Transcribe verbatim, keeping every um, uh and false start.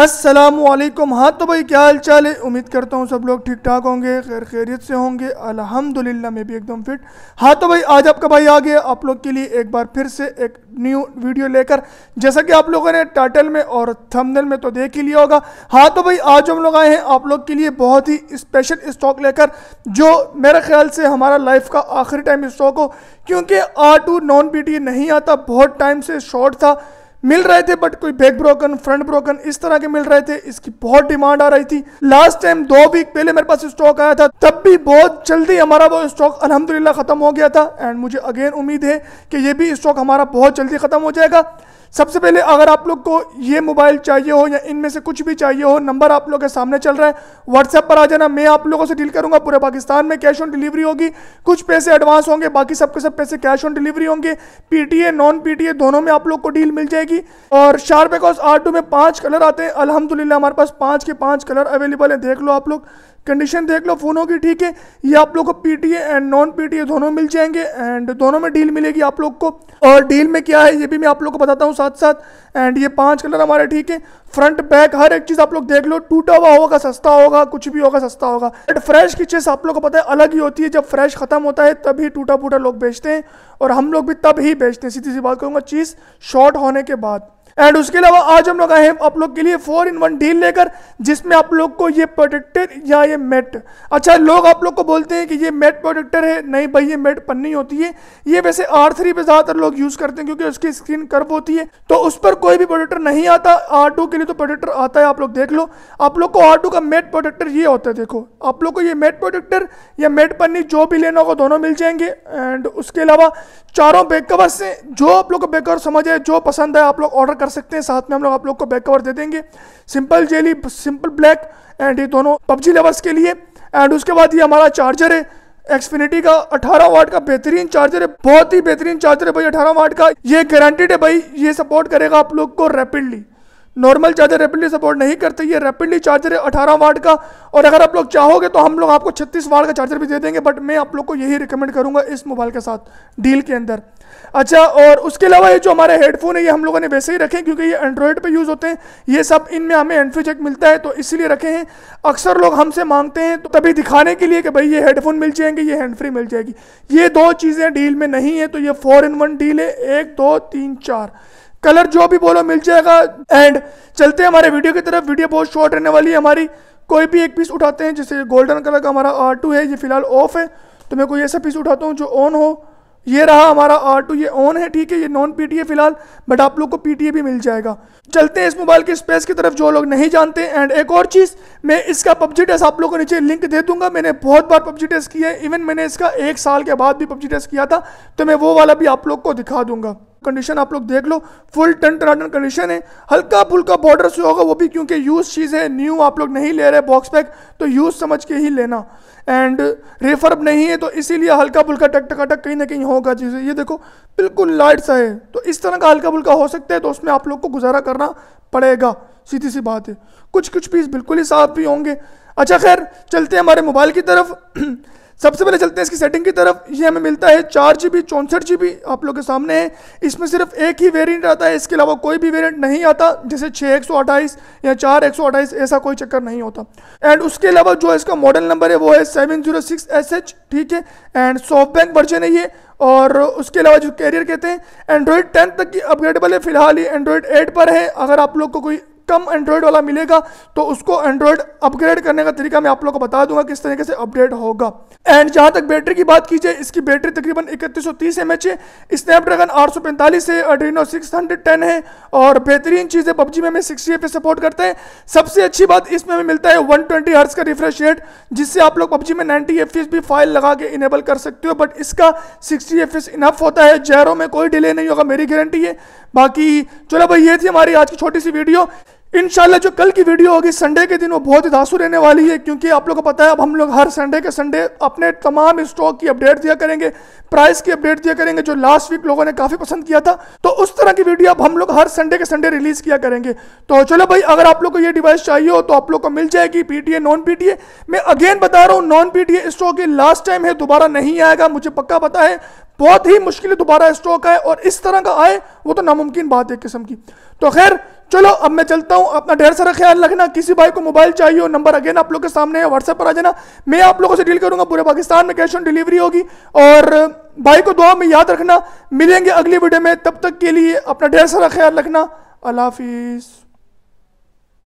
अस्सलामुअलैकुम। हाँ तो भाई क्या हाल चाल है, उम्मीद करता हूँ सब लोग ठीक ठाक होंगे, खैर खैरियत से होंगे, अल्हम्दुलिल्लाह मैं भी एकदम फिट। हाँ तो भाई आज आपका भाई आ गया आप लोग के लिए एक बार फिर से एक न्यू वीडियो लेकर, जैसा कि आप लोगों ने टाइटल में और थंबनेल में तो देख ही लिया होगा। हाँ तो भाई आज हम लोग आए हैं आप लोग के लिए बहुत ही स्पेशल स्टॉक लेकर, जो मेरे ख्याल से हमारा लाइफ का आखिरी टाइम स्टॉक हो, क्योंकि आर टू नॉन पीटीए नहीं आता, बहुत टाइम से शॉर्ट था, मिल रहे थे बट कोई बैक ब्रोकन फ्रंट ब्रोकन इस तरह के मिल रहे थे, इसकी बहुत डिमांड आ रही थी। लास्ट टाइम दो वीक पहले मेरे पास स्टॉक आया था, तब भी बहुत जल्दी हमारा वो स्टॉक अल्हम्दुलिल्लाह खत्म हो गया था। एंड मुझे अगेन उम्मीद है कि ये भी स्टॉक हमारा बहुत जल्दी खत्म हो जाएगा। सबसे पहले अगर आप लोग को ये मोबाइल चाहिए हो या इनमें से कुछ भी चाहिए हो, नंबर आप लोग के सामने चल रहा है, व्हाट्सएप पर आ जाना, मैं आप लोगों से डील करूंगा। पूरे पाकिस्तान में कैश ऑन डिलीवरी होगी, कुछ पैसे एडवांस होंगे, बाकी सबके सब पैसे कैश ऑन डिलीवरी होंगे। पीटीए नॉन पीटीए दोनों में आप लोग को डील मिल जाएगी। और शार्प एक्स आर टू में पाँच कलर आते हैं, अल्हम्दुलिल्लाह हमारे पास पाँच के पाँच कलर अवेलेबल है। देख लो आप लोग, कंडीशन देख लो फोनों की, ठीक है। ये आप लोग को पीटीए एंड नॉन पीटीए दोनों मिल जाएंगे एंड दोनों में डील मिलेगी आप लोग को। और डील में क्या है ये भी मैं आप लोग को बताता हूँ साथ साथ। एंड ये पांच कलर हमारे, ठीक है, फ्रंट बैक हर एक चीज़ आप लोग देख लो, टूटा हुआ होगा सस्ता होगा, कुछ भी होगा सस्ता होगा। बट फ्रेश की चीज़ आप लोग को पता है अलग ही होती है, जब फ्रेश खत्म होता है तभी टूटा फूटा लोग बेचते हैं, और हम लोग भी तब ही बेचते हैं, सीधी सी बात कहूँगा, चीज़ शॉर्ट होने के बाद। एंड उसके अलावा आज हम लोग आए हैं आप लोग के लिए फोर इन वन डील लेकर, जिसमें आप लोग को ये प्रोटेक्टर या ये मेट, अच्छा लोग आप लोग को बोलते हैं कि ये मेट प्रोटेक्टर है, नहीं भाई ये मेट पन्नी होती है। ये वैसे आर थ्री पे ज़्यादातर लोग यूज़ करते हैं क्योंकि उसकी स्क्रीन कर्व होती है, तो उस पर कोई भी प्रोटेक्टर नहीं आता। आर टू के लिए तो प्रोटेक्टर आता है, आप लोग देख लो, आप लोग को आर टू का मेट प्रोटेक्टर ये होता है। देखो आप लोग को ये मेट प्रोटेक्टर या मेट पन्नी जो भी लेना होगा दोनों मिल जाएंगे। एंड उसके अलावा चारों बैक कवर्स से जो आप लोग को बैक कवर समझ आए, जो पसंद है आप लोग ऑर्डर कर सकते हैं, साथ में हम लोग आप लोग को बैक कवर दे देंगे, simple jelly simple black, and ये दोनों पबजी लवर्स के लिए। एंड उसके बाद ये हमारा चार्जर है एक्सफिनिटी का, अठारह वाट का बेहतरीन चार्जर है, बहुत ही बेहतरीन चार्जर है भाई, अठारह वाट का, ये गारंटीड है भाई, ये सपोर्ट करेगा आप लोग को rapidly. Normal charger rapidly support नहीं करते, ये रैपिडली चार्जर है अठारह वाट का। और अगर आप लोग चाहोगे तो हम लोग आपको छत्तीस वाट का चार्जर भी दे देंगे, बट मैं आप लोग को यही रिकमेंड करूंगा इस मोबाइल के साथ डील के अंदर। अच्छा और उसके अलावा ये जो हमारे हेडफोन है ये हम लोगों ने वैसे ही रखे हैं क्योंकि ये एंड्रॉयड पे यूज़ होते हैं, ये सब इनमें हमें एंट्री चेक मिलता है तो इसलिए रखे हैं। अक्सर लोग हमसे मांगते हैं तो तभी दिखाने के लिए कि भाई ये हेडफोन मिल जाएंगे, ये हैंड फ्री मिल जाएगी। ये दो चीज़ें डील में नहीं है, तो ये फोर इन वन डील है, एक दो तीन चार कलर जो भी बोलो मिल जाएगा। एंड चलते हैं हमारे वीडियो की तरफ, वीडियो बहुत शॉर्ट रहने वाली है हमारी। कोई भी एक पीस उठाते हैं, जैसे गोल्डन कलर का हमारा आर टू है, ये फिलहाल ऑफ है, तो मैं कोई ऐसा पीस उठाता हूँ जो ऑन हो। ये रहा हमारा आर टू, ये ऑन है, ठीक है, ये नॉन पीटीए फिलहाल, बट आप लोग को पीटीए भी मिल जाएगा। चलते हैं इस मोबाइल के स्पेस की तरफ जो लोग नहीं जानते। एंड एक और चीज़, मैं इसका पबजी टेस्ट आप लोगों को नीचे लिंक दे दूंगा, मैंने बहुत बार पबजी टेस्ट किया है, इवन मैंने इसका एक साल के बाद भी पबजी टेस्ट किया था, तो मैं वो वाला भी आप लोग को दिखा दूंगा। कंडीशन आप लोग देख लो, फुल टन टन कंडीशन है, हल्का फुल्का बॉर्डर से होगा, वो भी क्योंकि यूज चीज़ है, न्यू आप लोग नहीं ले रहे बॉक्स पैक, तो यूज समझ के ही लेना। एंड रिफर्ब नहीं है तो इसीलिए हल्का फुल्का टक टकाटक कहीं ना कहीं होगा, जैसे ये देखो बिल्कुल लाइट सा है, तो इस तरह का हल्का फुल्का हो सकता है, तो उसमें आप लोग को गुजारा करना पड़ेगा, सीधी सी बात है। कुछ कुछ पीस बिल्कुल ही साफ भी होंगे। अच्छा खैर चलते हैं हमारे मोबाइल की तरफ। सबसे पहले चलते हैं इसकी सेटिंग की तरफ। ये हमें मिलता है चार जी बी चौंसठ जी बी आप लोग के सामने है, इसमें सिर्फ एक ही वेरिएंट आता है, इसके अलावा कोई भी वेरिएंट नहीं आता, जैसे छः एक सौ अट्ठाईस या चार एक सौ अट्ठाईस ऐसा कोई चक्कर नहीं होता। एंड उसके अलावा जो इसका मॉडल नंबर है वो है seven zero six S H, ठीक है, एंड सॉफ्ट बैंक वर्जन है ये। और उसके अलावा जो कैरियर कहते हैं एंड्रॉयड टेन तक की अपग्रेडेबल है, फिलहाल ये एंड्रॉयड एट पर है। अगर आप लोग को कोई कम एंड्रॉयड वाला मिलेगा तो उसको एंड्रॉयड अपग्रेड करने का तरीका मैं आप लोग को बता दूंगा किस तरीके से अपडेट होगा। एंड जहां तक बैटरी की बात की जाए, इसकी बैटरी तकरीबन इकतीस सौ तीस एम एच है, स्नैपड्रैगन आठ सौ पैंतालीस है, एड्रीनो सिक्स हंड्रेड टेन है, और बेहतरीन चीज़ है, पबजी में हमें सिक्सटी एफ सपोर्ट करते हैं। सबसे अच्छी बात इसमें हमें मिलता है वन ट्वेंटी हर्ट्ज़ का रिफ्रेश रेट, जिससे आप लोग पबजी में नाइंटी एफ पी एस भी फाइल लगा के इनेबल कर सकते हो, बट इसका sixty F P S enough होता है, जैरो में कोई डिले नहीं होगा, मेरी गारंटी है। बाकी चलो भाई ये थी हमारी आज की छोटी सी वीडियो। इंशाल्लाह जो कल की वीडियो होगी संडे के दिन वो बहुत ही धांसू रहने वाली है, क्योंकि आप लोगों को पता है अब हम लोग हर संडे के संडे अपने तमाम स्टॉक की अपडेट दिया करेंगे, प्राइस की अपडेट दिया करेंगे, जो लास्ट वीक लोगों ने काफ़ी पसंद किया था, तो उस तरह की वीडियो अब हम लोग हर संडे के संडे रिलीज़ किया करेंगे। तो चलो भाई अगर आप लोग को ये डिवाइस चाहिए हो तो आप लोग को मिल जाएगी, पीटीए नॉन पीटीए। मैं अगेन बता रहा हूँ नॉन पीटीए स्टॉक ये लास्ट टाइम है, दोबारा नहीं आएगा, मुझे पक्का पता है, बहुत ही मुश्किल दोबारा स्टॉक आए और इस तरह का आए वो तो नामुमकिन बात है एक किस्म की। तो खैर चलो अब मैं चलता हूँ, अपना ढेर सारा ख्याल रखना। किसी भाई को मोबाइल चाहिए हो, नंबर अगेन आप लोग के सामने है, व्हाट्सएप पर आ जाना, मैं आप लोगों से डील करूँगा। पूरे पाकिस्तान में कैश ऑन डिलीवरी होगी। और भाई को दुआ में याद रखना। मिलेंगे अगली वीडियो में, तब तक के लिए अपना ढेर सारा ख्याल रखना। अल्लाह हाफिज़।